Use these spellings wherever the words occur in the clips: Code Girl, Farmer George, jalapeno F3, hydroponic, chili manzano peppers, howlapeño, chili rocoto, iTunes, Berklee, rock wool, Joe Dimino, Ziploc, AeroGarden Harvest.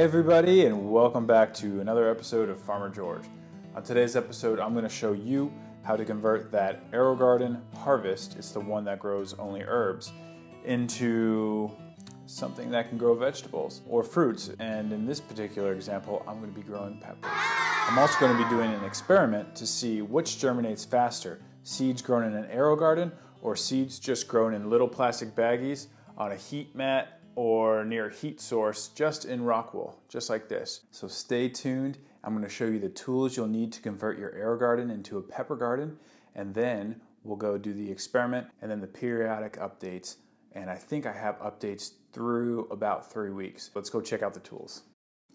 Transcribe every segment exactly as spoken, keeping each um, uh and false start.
Hey everybody, and welcome back to another episode of Farmer George. On today's episode, I'm going to show you how to convert that AeroGarden Harvest, it's the one that grows only herbs, into something that can grow vegetables or fruits. And in this particular example, I'm going to be growing peppers. I'm also going to be doing an experiment to see which germinates faster, seeds grown in an AeroGarden or seeds just grown in little plastic baggies on a heat mat or near a heat source, just in rock wool, just like this. So stay tuned. I'm going to show you the tools you'll need to convert your AeroGarden into a pepper garden, and then we'll go do the experiment and then the periodic updates. And I think I have updates through about three weeks. Let's go check out the tools.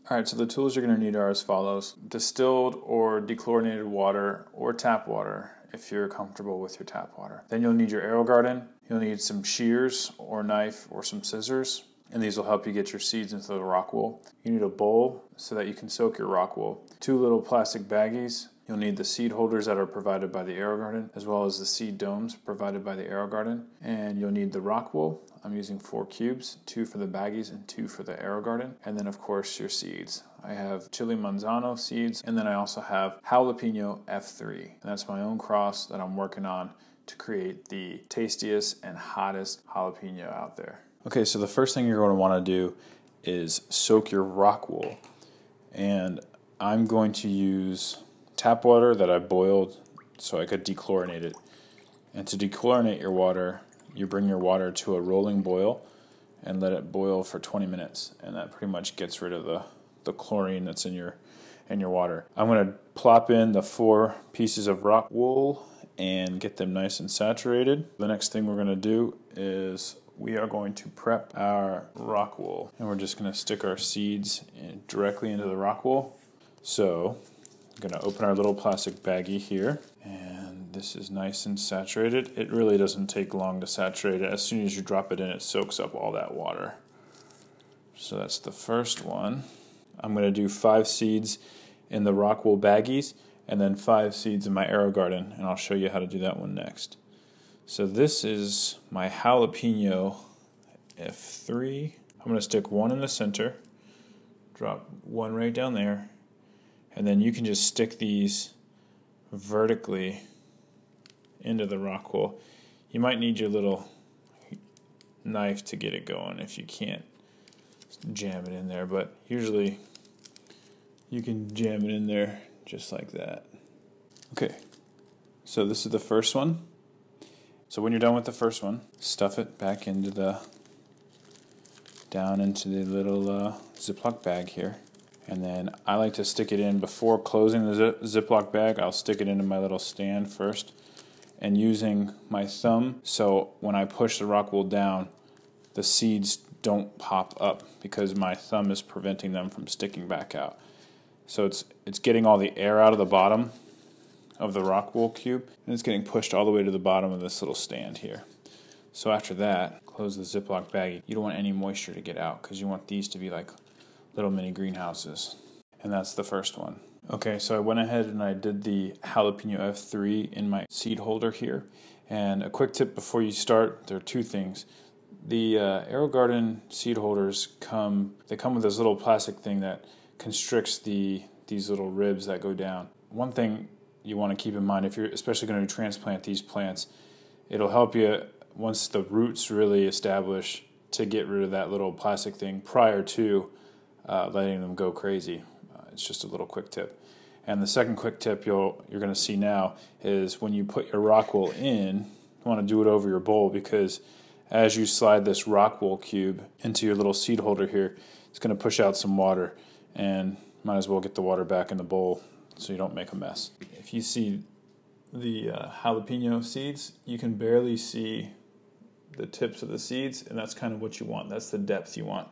All right, so the tools you're going to need are as follows: distilled or dechlorinated water or tap water, if you're comfortable with your tap water. Then you'll need your AeroGarden. You'll need some shears or knife or some scissors, and these will help you get your seeds into the rock wool. You need a bowl so that you can soak your rock wool. Two little plastic baggies. You'll need the seed holders that are provided by the AeroGarden, as well as the seed domes provided by the AeroGarden. And you'll need the rock wool. I'm using four cubes, two for the baggies and two for the AeroGarden. And then of course your seeds. I have chili manzano seeds, and then I also have jalapeno F three. And that's my own cross that I'm working on to create the tastiest and hottest jalapeno out there. Okay, so the first thing you're going to want to do is soak your rock wool. And I'm going to use tap water that I boiled so I could dechlorinate it. And to dechlorinate your water, you bring your water to a rolling boil and let it boil for twenty minutes, and that pretty much gets rid of the, the chlorine that's in your in your water. I'm going to plop in the four pieces of rock wool and get them nice and saturated. The next thing we're going to do is we are going to prep our rock wool, and we're just going to stick our seeds in, directly into the rock wool. So I'm going to open our little plastic baggie here, and this is nice and saturated. It really doesn't take long to saturate it. As soon as you drop it in, it soaks up all that water. So that's the first one. I'm going to do five seeds in the rock wool baggies and then five seeds in my AeroGarden, and I'll show you how to do that one next. So this is my jalapeno F three. I'm going to stick one in the center, drop one right down there, and then you can just stick these vertically into the rock wool. You might need your little knife to get it going if you can't jam it in there, but usually you can jam it in there just like that. Okay, so this is the first one. So when you're done with the first one, stuff it back into the, down into the little uh, Ziploc bag here. And then I like to stick it in before closing the Ziploc bag. I'll stick it into my little stand first, and using my thumb, so when I push the rock wool down, the seeds don't pop up because my thumb is preventing them from sticking back out. So it's it's getting all the air out of the bottom of the rock wool cube, and it's getting pushed all the way to the bottom of this little stand here. So after that, close the Ziploc baggie. You don't want any moisture to get out because you want these to be like little mini greenhouses. And that's the first one. Okay, so I went ahead and I did the jalapeno F three in my seed holder here. And a quick tip before you start, there are two things. The uh, AeroGarden seed holders come, they come with this little plastic thing that constricts the these little ribs that go down. One thing you want to keep in mind, if you're especially going to transplant these plants, it'll help you once the roots really establish to get rid of that little plastic thing prior to Uh, letting them go crazy. Uh, it's just a little quick tip. And the second quick tip you'll, you're going to see now is when you put your rock wool in, you want to do it over your bowl, because as you slide this rock wool cube into your little seed holder here, it's going to push out some water, and might as well get the water back in the bowl so you don't make a mess. If you see the uh, jalapeno seeds, you can barely see the tips of the seeds, and that's kind of what you want. That's the depth you want.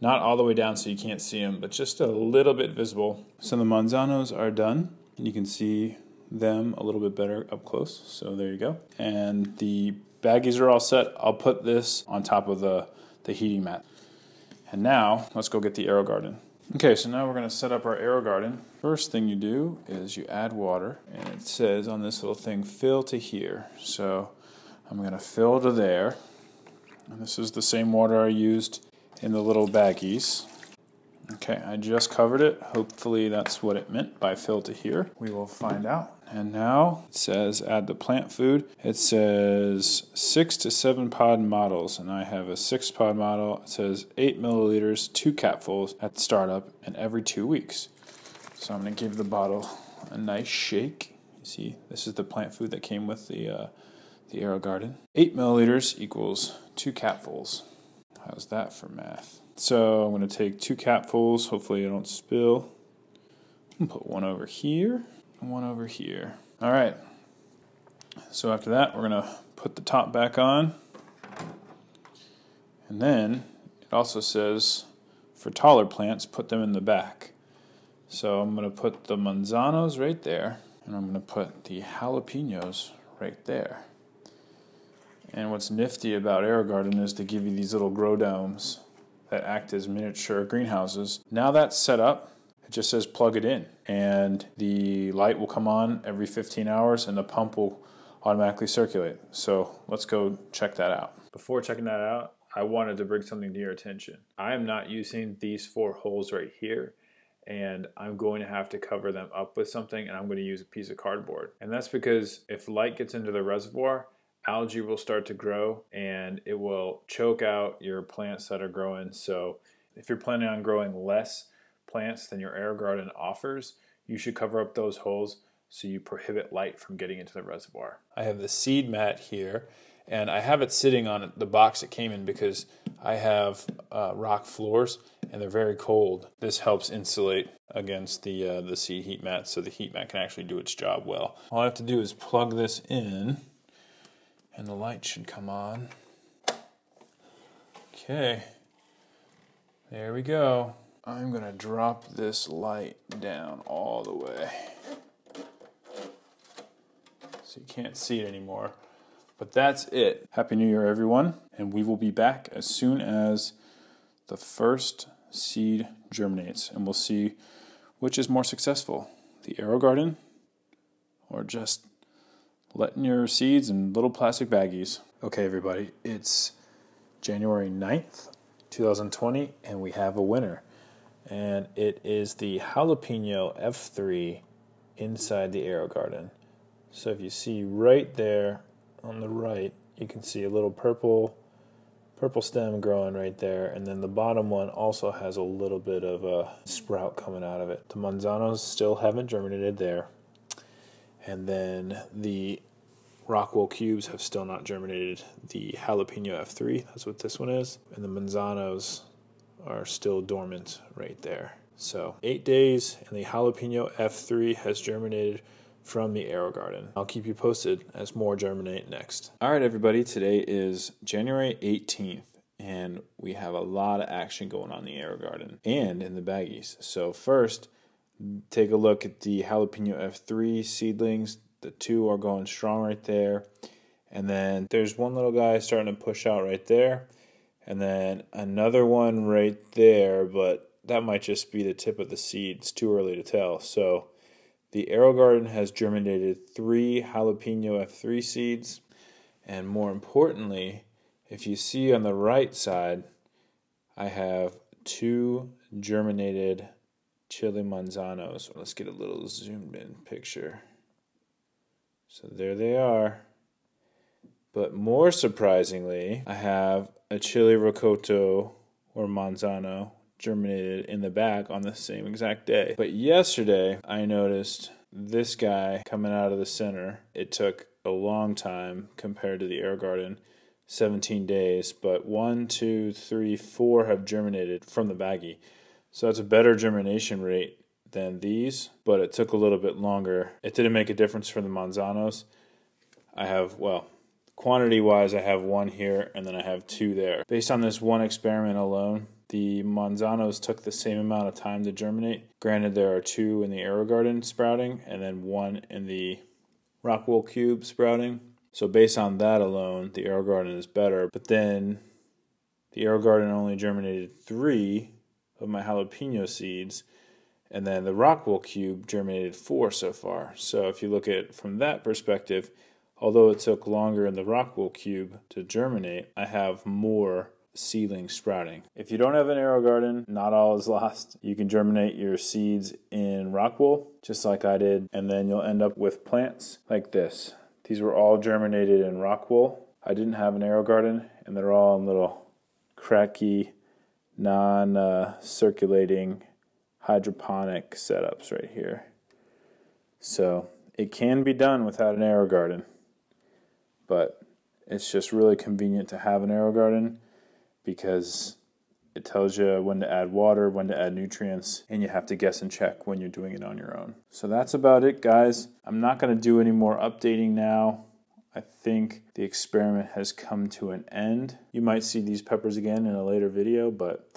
Not all the way down so you can't see them, but just a little bit visible. So the manzanos are done, and you can see them a little bit better up close. So there you go. And the baggies are all set. I'll put this on top of the, the heating mat. And now let's go get the AeroGarden. Okay, so now we're going to set up our AeroGarden. First thing you do is you add water, and it says on this little thing, fill to here. So I'm going to fill to there. And this is the same water I used in the little baggies. Okay, I just covered it. Hopefully that's what it meant by fill to here. We will find out. And now it says add the plant food. It says six to seven pod models, and I have a six pod model. It says eight milliliters, two capfuls at startup, and every two weeks. So I'm gonna give the bottle a nice shake. You see, this is the plant food that came with the uh, the AeroGarden. Eight milliliters equals two capfuls. How's that for math? So I'm gonna take two capfuls. Hopefully I don't spill. I'm gonna put one over here. One over here. All right, so after that we're gonna put the top back on, and then it also says for taller plants put them in the back. So I'm gonna put the manzanos right there, and I'm gonna put the jalapenos right there. And what's nifty about AeroGarden is they give you these little grow domes that act as miniature greenhouses. Now that's set up, it just says plug it in, and the light will come on every fifteen hours and the pump will automatically circulate. So let's go check that out. Before checking that out, I wanted to bring something to your attention. I am not using these four holes right here, and I'm going to have to cover them up with something, and I'm going to use a piece of cardboard. And that's because if light gets into the reservoir, algae will start to grow and it will choke out your plants that are growing. So if you're planning on growing less plants than your AeroGarden offers, you should cover up those holes so you prohibit light from getting into the reservoir. I have the seed mat here, and I have it sitting on the box it came in because I have uh, rock floors and they're very cold. This helps insulate against the, uh, the seed heat mat, so the heat mat can actually do its job well. All I have to do is plug this in and the light should come on. Okay, there we go. I'm gonna drop this light down all the way so you can't see it anymore. But that's it. Happy New Year, everyone, and we will be back as soon as the first seed germinates, and we'll see which is more successful, the AeroGarden or just letting your seeds in little plastic baggies. Okay, everybody, it's January ninth, two thousand twenty, and we have a winner. And it is the jalapeno F three inside the AeroGarden. So if you see right there on the right, you can see a little purple purple stem growing right there, and then the bottom one also has a little bit of a sprout coming out of it. The manzanos still haven't germinated there, and then the rock wool cubes have still not germinated. The jalapeno F three, that's what this one is, and the manzanos are still dormant right there. So eight days and the jalapeno F three has germinated from the AeroGarden. I'll keep you posted as more germinate next. All right, everybody, today is January eighteenth and we have a lot of action going on in the AeroGarden and in the baggies. So first, take a look at the jalapeno F three seedlings. The two are going strong right there. And then there's one little guy starting to push out right there. And then another one right there, but that might just be the tip of the seed. It's too early to tell. So the AeroGarden has germinated three jalapeno F three seeds. And more importantly, if you see on the right side, I have two germinated chili manzanos. Let's get a little zoomed in picture. So there they are. But more surprisingly, I have a chili rocoto or manzano germinated in the back on the same exact day. But yesterday, I noticed this guy coming out of the center. It took a long time compared to the AeroGarden, seventeen days, but one, two, three, four have germinated from the baggie. So that's a better germination rate than these, but it took a little bit longer. It didn't make a difference for the manzanos. I have, well, quantity-wise, I have one here, and then I have two there. Based on this one experiment alone, the manzanos took the same amount of time to germinate. Granted, there are two in the AeroGarden sprouting, and then one in the rock wool cube sprouting. So based on that alone, the AeroGarden is better. But then the AeroGarden only germinated three of my jalapeno seeds, and then the rock wool cube germinated four so far. So if you look at it from that perspective, although it took longer in the rock wool cube to germinate, I have more seedlings sprouting. If you don't have an AeroGarden, not all is lost. You can germinate your seeds in rock wool, just like I did, and then you'll end up with plants like this. These were all germinated in rock wool. I didn't have an AeroGarden, and they're all in little cracky, non-circulating uh, hydroponic setups right here. So it can be done without an AeroGarden, but it's just really convenient to have an AeroGarden because it tells you when to add water, when to add nutrients, and you have to guess and check when you're doing it on your own. So that's about it, guys. I'm not going to do any more updating now. I think the experiment has come to an end. You might see these peppers again in a later video, but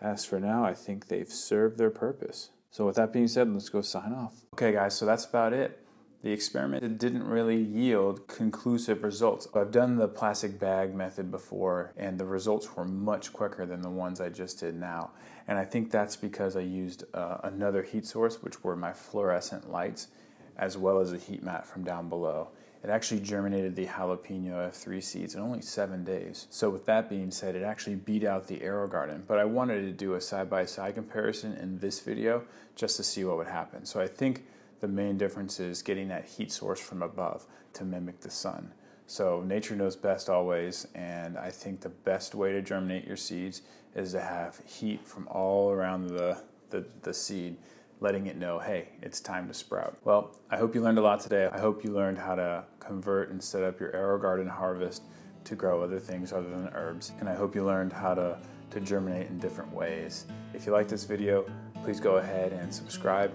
as for now, I think they've served their purpose. So with that being said, let's go sign off. Okay, guys, so that's about it. The experiment didn't really yield conclusive results. I've done the plastic bag method before, and the results were much quicker than the ones I just did now. And I think that's because I used uh, another heat source, which were my fluorescent lights, as well as a heat mat from down below. It actually germinated the jalapeno F three seeds in only seven days. So with that being said, it actually beat out the AeroGarden, but I wanted to do a side-by-side comparison in this video just to see what would happen. So I think the main difference is getting that heat source from above to mimic the sun. So nature knows best always, and I think the best way to germinate your seeds is to have heat from all around the, the, the seed, letting it know, hey, it's time to sprout. Well, I hope you learned a lot today. I hope you learned how to convert and set up your AeroGarden harvest to grow other things other than herbs. And I hope you learned how to, to germinate in different ways. If you like this video, please go ahead and subscribe,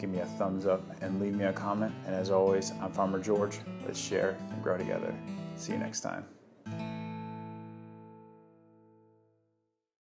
give me a thumbs up, and leave me a comment. And as always, I'm Farmer George. Let's share and grow together. See you next time.